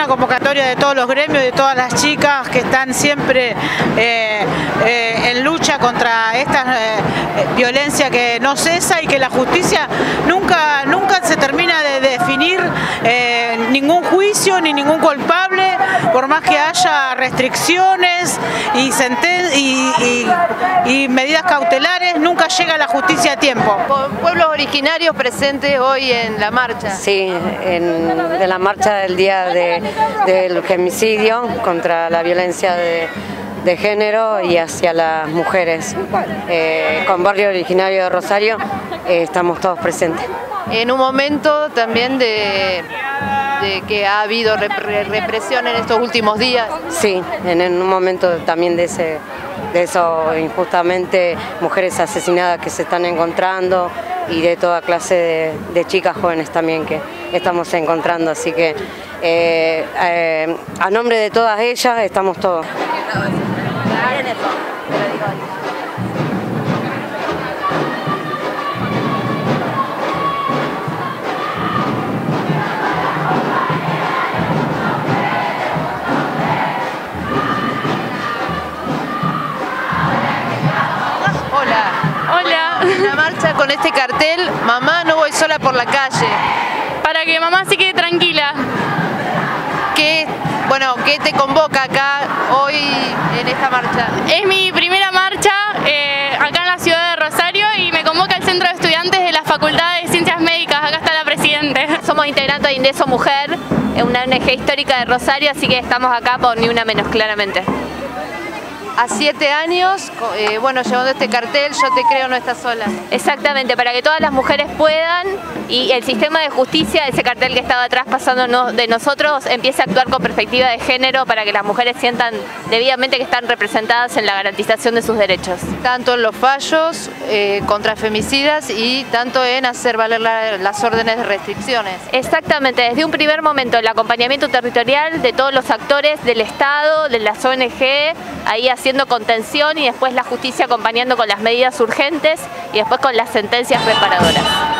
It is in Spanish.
una convocatoria de todos los gremios, de todas las chicas que están siempre en lucha contra esta violencia que no cesa y que la justicia nunca se termina de definir ningún juicio ni ningún culpable, por más que haya restricciones y medidas cautelares, nunca llega la justicia a tiempo. Pueblos originarios presentes hoy en la marcha. Sí, de la marcha del día del femicidio contra la violencia de género y hacia las mujeres. Con Barrio Originario de Rosario estamos todos presentes. En un momento también de que ha habido represión en estos últimos días. Sí, en un momento también de eso, injustamente, mujeres asesinadas que se están encontrando y de toda clase de chicas jóvenes también que estamos encontrando. Así que a nombre de todas ellas estamos todos. La marcha con este cartel, mamá no voy sola por la calle. Para que mamá se quede tranquila. ¿Qué te convoca acá hoy en esta marcha? Es mi primera marcha acá en la ciudad de Rosario y me convoca el Centro de Estudiantes de la Facultad de Ciencias Médicas. Acá está la presidenta. Somos integrantes de Indeso Mujer, una ONG histórica de Rosario, así que estamos acá por Ni Una Menos, claramente. A 7 años, llevando este cartel, yo te creo, no estás sola. Exactamente, para que todas las mujeres puedan y el sistema de justicia, ese cartel que estaba atrás pasando de nosotros, empiece a actuar con perspectiva de género para que las mujeres sientan debidamente que están representadas en la garantización de sus derechos. Tanto en los fallos contra femicidas y tanto en hacer valer las órdenes de restricciones. Exactamente, desde un primer momento el acompañamiento territorial de todos los actores del Estado, de las ONG, ahí haciendo contención y después la justicia acompañando con las medidas urgentes y después con las sentencias reparadoras.